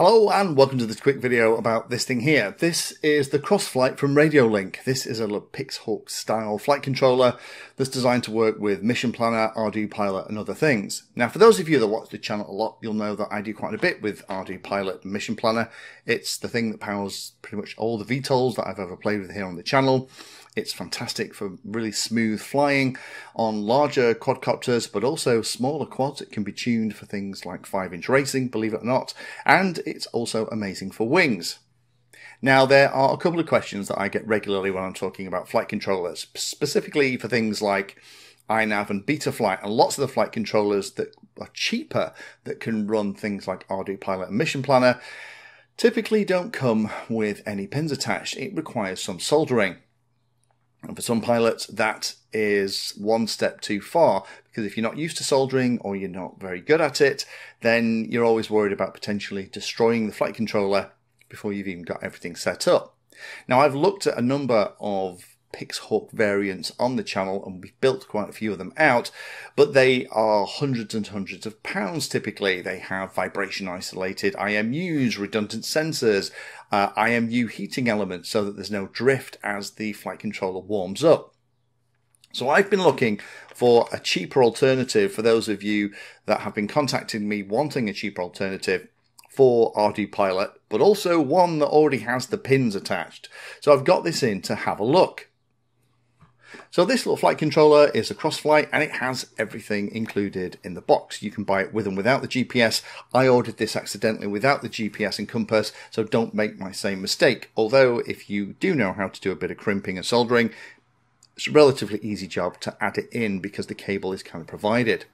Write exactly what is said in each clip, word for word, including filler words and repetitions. Hello and welcome to this quick video about this thing here. This is the Crossflight from RadioLink. This is a Pixhawk style flight controller that's designed to work with Mission Planner, ArduPilot and other things. Now for those of you that watch the channel a lot, you'll know that I do quite a bit with ArduPilot and Mission Planner. It's the thing that powers pretty much all the V TOLs that I've ever played with here on the channel. It's fantastic for really smooth flying on larger quadcopters, but also smaller quads. It can be tuned for things like five inch racing, believe it or not, and it's also amazing for wings. Now, there are a couple of questions that I get regularly when I'm talking about flight controllers, specifically for things like iNav and Betaflight, and lots of the flight controllers that are cheaper that can run things like ArduPilot and Mission Planner typically don't come with any pins attached. It requires some soldering. And for some pilots, that is one step too far, because if you're not used to soldering or you're not very good at it, then you're always worried about potentially destroying the flight controller before you've even got everything set up. Now, I've looked at a number of Pixhawk variants on the channel, and we've built quite a few of them out, but they are hundreds and hundreds of pounds typically. They have vibration isolated I M Us, redundant sensors, uh, I M U heating elements so that there's no drift as the flight controller warms up. So I've been looking for a cheaper alternative for those of you that have been contacting me wanting a cheaper alternative for ArduPilot, but also one that already has the pins attached. So I've got this in to have a look. So this little flight controller is a Crossflight, and it has everything included in the box. You can buy it with and without the G P S. I ordered this accidentally without the G P S and compass, so don't make my same mistake. Although if you do know how to do a bit of crimping and soldering, it's a relatively easy job to add it in because the cable is kind of provided.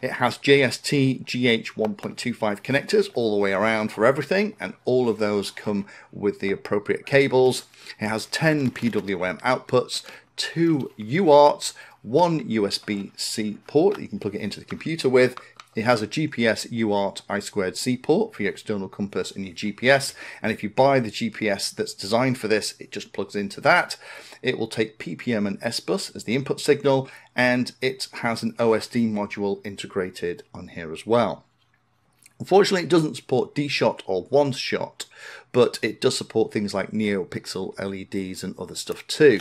It has J S T G H one point two five connectors all the way around for everything, and all of those come with the appropriate cables. It has ten P W M outputs, two U A R Ts, one U S B C port you can plug it into the computer with. It has a G P S U A R T I squared C port for your external compass and your G P S. And if you buy the G P S that's designed for this, it just plugs into that. It will take P P M and S bus as the input signal, and it has an O S D module integrated on here as well. Unfortunately, it doesn't support D shot or one shot, but it does support things like NeoPixel L E Ds and other stuff too.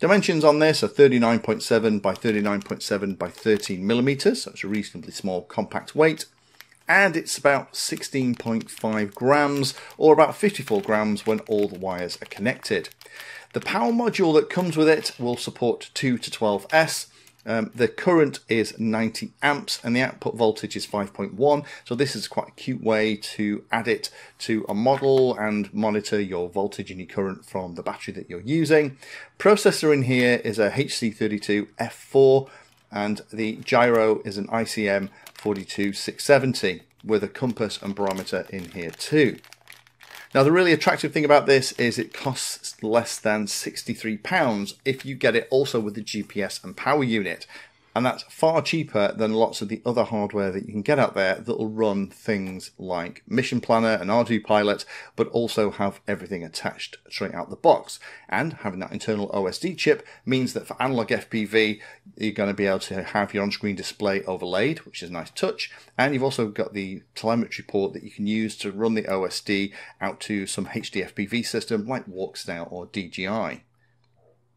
Dimensions on this are thirty-nine point seven by thirty-nine point seven by thirteen millimeters, so it's a reasonably small compact weight, and it's about sixteen point five grams, or about fifty-four grams when all the wires are connected. The power module that comes with it will support two to twelve S. Um, the current is ninety amps and the output voltage is five point one, so this is quite a cute way to add it to a model and monitor your voltage and your current from the battery that you're using. Processor in here is a H C thirty-two F four, and the gyro is an I C M four two six seven zero with a compass and barometer in here too. Now, the really attractive thing about this is it costs less than sixty-three pounds if you get it also with the G P S and power unit. And that's far cheaper than lots of the other hardware that you can get out there that will run things like Mission Planner and ArduPilot, but also have everything attached straight out the box. And having that internal O S D chip means that for analog F P V, you're going to be able to have your on-screen display overlaid, which is a nice touch. And you've also got the telemetry port that you can use to run the O S D out to some H D F P V system like Walksnail or D J I.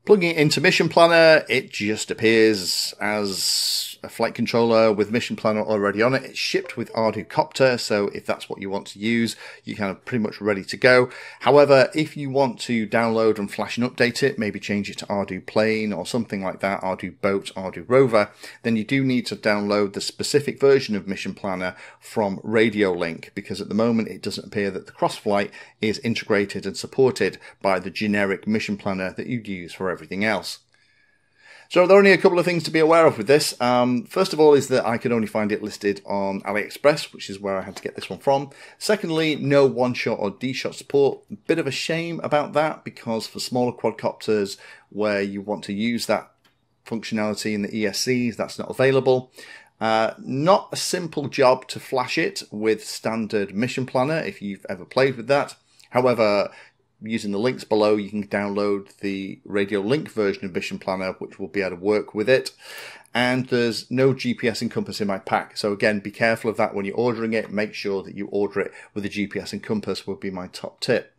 Plugging it into Mission Planner, it just appears as a flight controller with Mission Planner already on it. It's shipped with ArduCopter, so if that's what you want to use, you're kind of pretty much ready to go. However, if you want to download and flash and update it, maybe change it to ArduPlane or something like that, ArduBoat, ArduRover, then you do need to download the specific version of Mission Planner from RadioLink, because at the moment it doesn't appear that the Crossflight is integrated and supported by the generic Mission Planner that you'd use for everything else. So there are only a couple of things to be aware of with this. Um, first of all is that I could only find it listed on AliExpress, which is where I had to get this one from. Secondly, no one shot or D shot support. Bit of a shame about that, because for smaller quadcopters where you want to use that functionality in the E S Cs, that's not available. Uh, not a simple job to flash it with standard Mission Planner if you've ever played with that. However, using the links below, you can download the RadioLink version of Mission Planner, which will be able to work with it. and there's no G P S encompass in my pack. So again, be careful of that when you're ordering it. Make sure that you order it with a G P S encompass would be my top tip.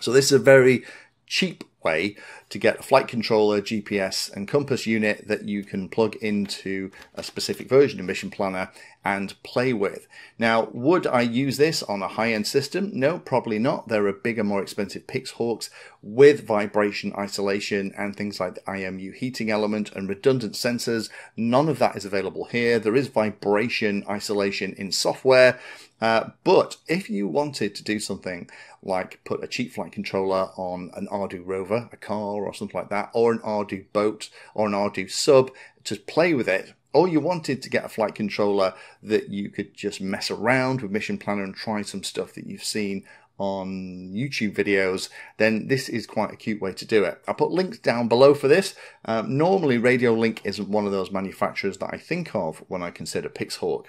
So this is a very cheap way to get a flight controller, G P S and compass unit that you can plug into a specific version of Mission Planner and play with. Now, would I use this on a high-end system? No, probably not. There are bigger, more expensive Pixhawks with vibration isolation and things like the I M U heating element and redundant sensors. None of that is available here. There is vibration isolation in software. Uh, but if you wanted to do something like put a cheap flight controller on an ArduRover, a car or something like that, or an ArduBoat or an ArduSub to play with it, or you wanted to get a flight controller that you could just mess around with Mission Planner and try some stuff that you've seen on YouTube videos, then this is quite a cute way to do it. I'll put links down below for this. Um, normally RadioLink isn't one of those manufacturers that I think of when I consider Pixhawk,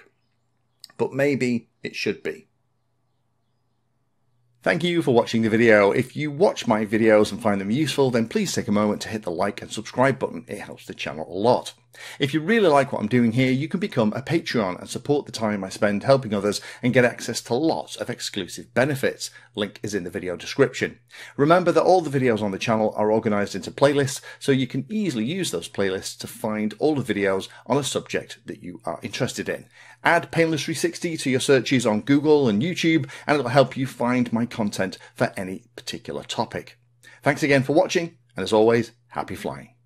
but maybe it should be. Thank you for watching the video. If you watch my videos and find them useful, then please take a moment to hit the like and subscribe button. It helps the channel a lot. If you really like what I'm doing here, you can become a Patreon and support the time I spend helping others and get access to lots of exclusive benefits. Link is in the video description. Remember that all the videos on the channel are organized into playlists, so you can easily use those playlists to find all the videos on a subject that you are interested in. Add Painless three sixty to your searches on Google and YouTube, and it'll help you find my content for any particular topic. Thanks again for watching, and as always, happy flying.